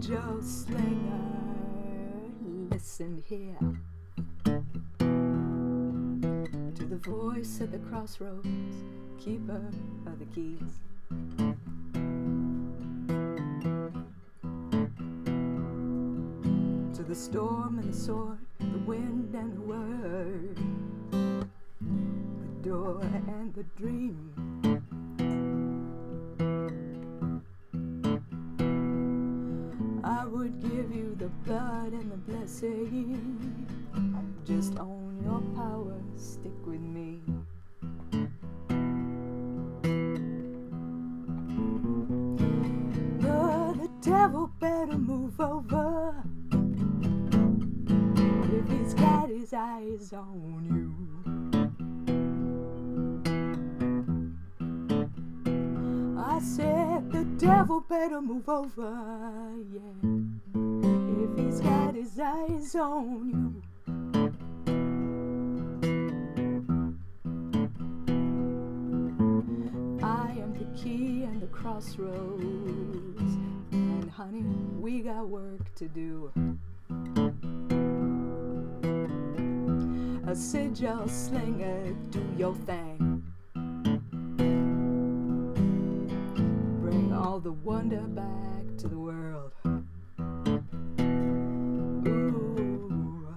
Joe Slinger, listen here to the voice at the crossroads, keeper of the keys. To the storm and the sword, the wind and the word, the door and the dream. I would give you the blood and the blessing, just own your power, stick with me. But the devil better move over, if he's got his eyes on you. I said the devil better move over, yeah, if he's got his eyes on you. I am the key and the crossroads, and honey, we got work to do. A sigil slinger, do your thing. Bring all the wonder back to the world. Ooh.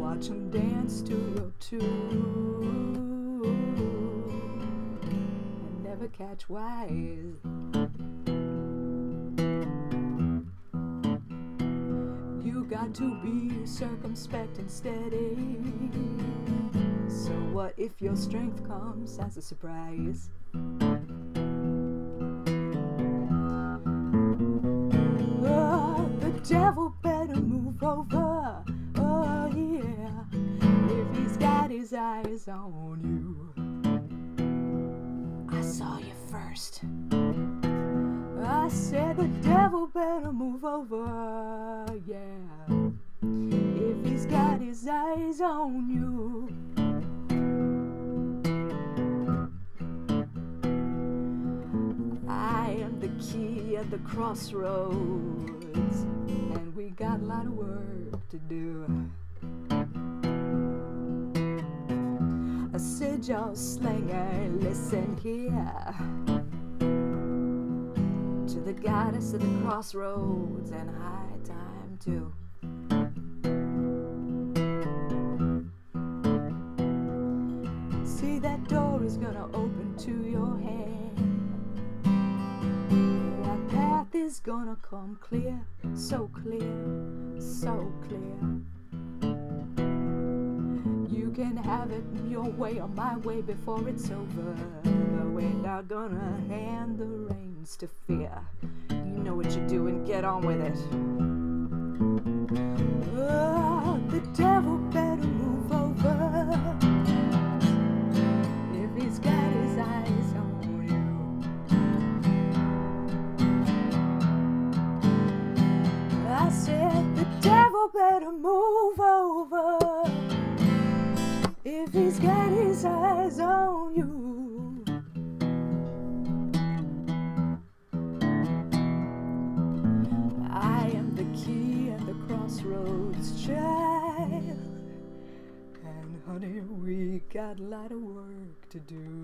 Watch 'em dance to your tune. Never catch wise. You got to be circumspect and steady. So what if your strength comes as a surprise? Oh, the devil better move over. Oh yeah, if he's got his eyes on you. I saw you first. I said the devil better move over, yeah, if he's got his eyes on you. I am the key at the crossroads, and we got a lot of work to do. A sigil slinger, listen here to the goddess of the crossroads, and high time too. See, that door is gonna open to your hand. That path is gonna come clear, so clear, so clear. You can have it your way or my way before it's over, but we're not gonna hand the reins to fear. You know what you're doing, get on with it. Oh, the devil better move over, if he's got his eyes on you. I said the devil better move over, if he's got his eyes on you. I am the key at the crossroads, child, and honey, we got a lot of work to do.